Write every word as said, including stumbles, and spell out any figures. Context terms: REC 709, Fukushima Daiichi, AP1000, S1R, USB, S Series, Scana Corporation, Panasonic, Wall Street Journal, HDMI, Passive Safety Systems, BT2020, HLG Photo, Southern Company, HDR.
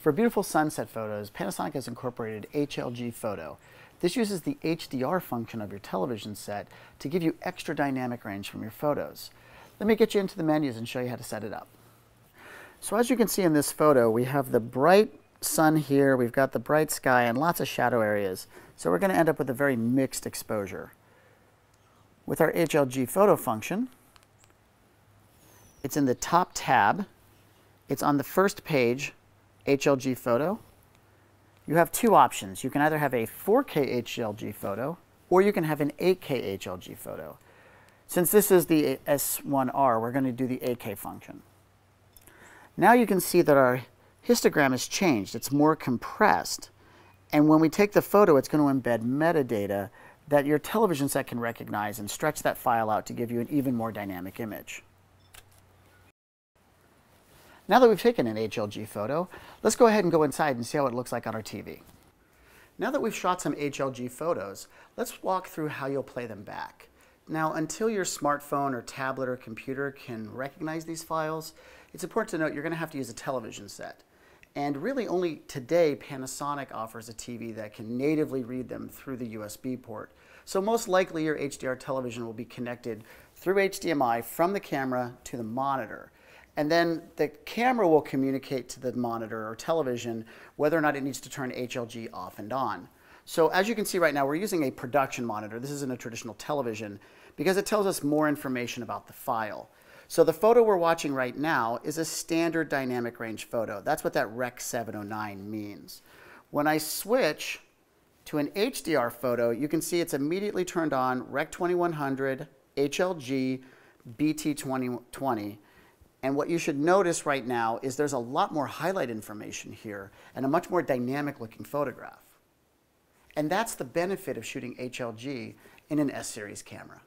For beautiful sunset photos, Panasonic has incorporated H L G Photo. This uses the H D R function of your television set to give you extra dynamic range from your photos. Let me get you into the menus and show you how to set it up. So as you can see in this photo, we have the bright sun here, we've got the bright sky and lots of shadow areas. So we're going to end up with a very mixed exposure. With our H L G Photo function, it's in the top tab. It's on the first page, H L G Photo. You have two options. You can either have a four K H L G photo or you can have an eight K H L G photo. Since this is the S one R, we're going to do the eight K function. Now you can see that our histogram has changed. It's more compressed. And when we take the photo, it's going to embed metadata that your television set can recognize and stretch that file out to give you an even more dynamic image. Now that we've taken an H L G photo, let's go ahead and go inside and see how it looks like on our T V. Now that we've shot some H L G photos, let's walk through how you'll play them back. Now, until your smartphone or tablet or computer can recognize these files, it's important to note you're going to have to use a television set. And really only today, Panasonic offers a T V that can natively read them through the U S B port. So most likely your H D R television will be connected through H D M I from the camera to the monitor. And then the camera will communicate to the monitor or television whether or not it needs to turn H L G off and on. So as you can see right now, we're using a production monitor. This isn't a traditional television because it tells us more information about the file. So the photo we're watching right now is a standard dynamic range photo. That's what that R E C seven oh nine means. When I switch to an H D R photo, you can see it's immediately turned on R E C twenty-one hundred, H L G, B T twenty twenty. And what you should notice right now is there's a lot more highlight information here and a much more dynamic looking photograph. And that's the benefit of shooting H L G in an S series camera.